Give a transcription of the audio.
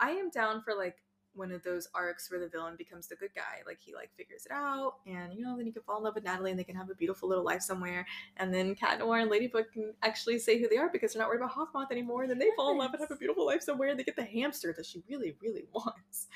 I am down for like one of those arcs where the villain becomes the good guy. Like he like figures it out, and you know, then he can fall in love with Natalie and they can have a beautiful little life somewhere. And then Cat Noir and Ladybug can actually say who they are because they're not worried about Hawk Moth anymore. And then they fall in love and have a beautiful life somewhere, and they get the hamster that she really, really wants.